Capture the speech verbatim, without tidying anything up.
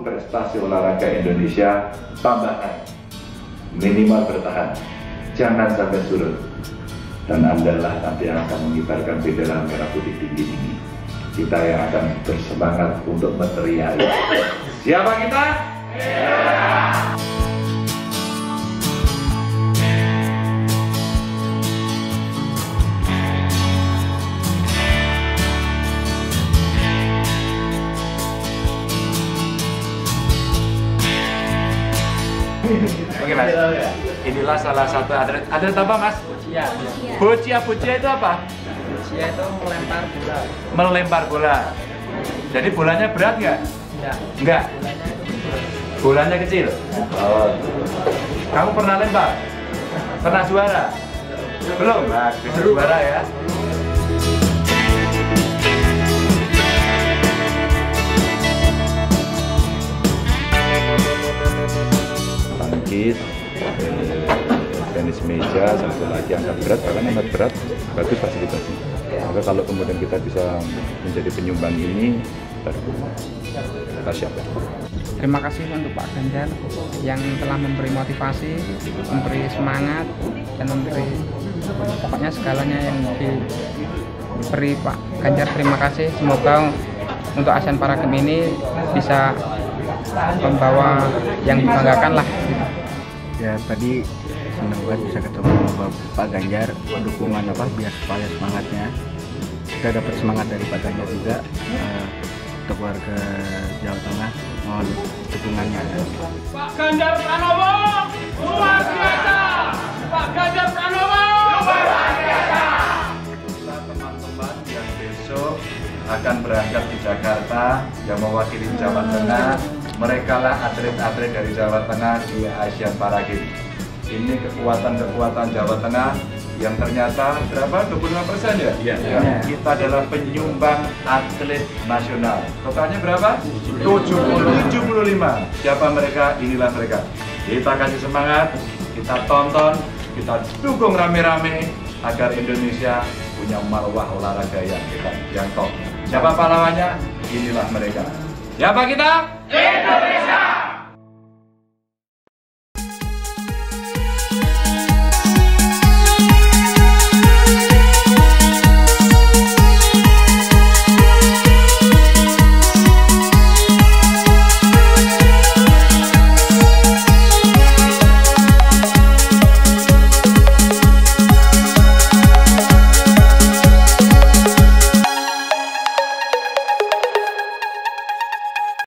Prestasi olahraga Indonesia tambahkan, minimal bertahan, jangan sampai surut. Dan Andalah nanti yang akan mengibarkan bendera merah putih tinggi-tinggi. Kita yang akan bersemangat untuk meneriaki. Siapa kita? Yeah. Oke mas, inilah salah satu atlet. Atlet apa mas? Bocia. Bocia, bocia itu apa? Bocia itu melempar bola. Melempar bola. Jadi bolanya berat nggak? Enggak. Enggak. Bolanya kecil. Oh. Kamu pernah lempar? Pernah juara? Belum. Nah, bisa juara ya. Tenis meja, satu lagi angkat berat, karena angkat berat bagus fasilitasi. Maka kalau kemudian kita bisa menjadi penyumbang ini, kita siapkan. Terima kasih untuk Pak Ganjar yang telah memberi motivasi, memberi semangat, dan memberi pokoknya segalanya yang diberi Pak Ganjar. Terima kasih. Semoga untuk Asian Para Games ini bisa membawa yang dibanggakan lah. Ya tadi senang banget bisa ketemu Pak Ganjar, dukungan apa biar supaya semangatnya kita dapat semangat dari Pak Ganjar juga. Uh, untuk warga Jawa Tengah mohon dukungannya. Pak Ganjar Pranowo luar biasa. Pak Ganjar Pranowo luar biasa. Teman-teman yang besok akan berangkat di Jakarta yang mewakili Jawa Tengah. Mereka lah atlet-atlet dari Jawa Tengah di Asian Para Games. Ini kekuatan-kekuatan Jawa Tengah yang ternyata berapa? dua puluh lima persen ya? Iya. Ya. Kita adalah penyumbang atlet nasional. Totalnya berapa? tujuh puluh lima. Siapa mereka? Inilah mereka. Kita kasih semangat, kita tonton, kita dukung rame-rame agar Indonesia punya marwah olahraga yang hebat, yang top. Siapa pahlawannya? Inilah mereka. Siapa kita? Indonesia!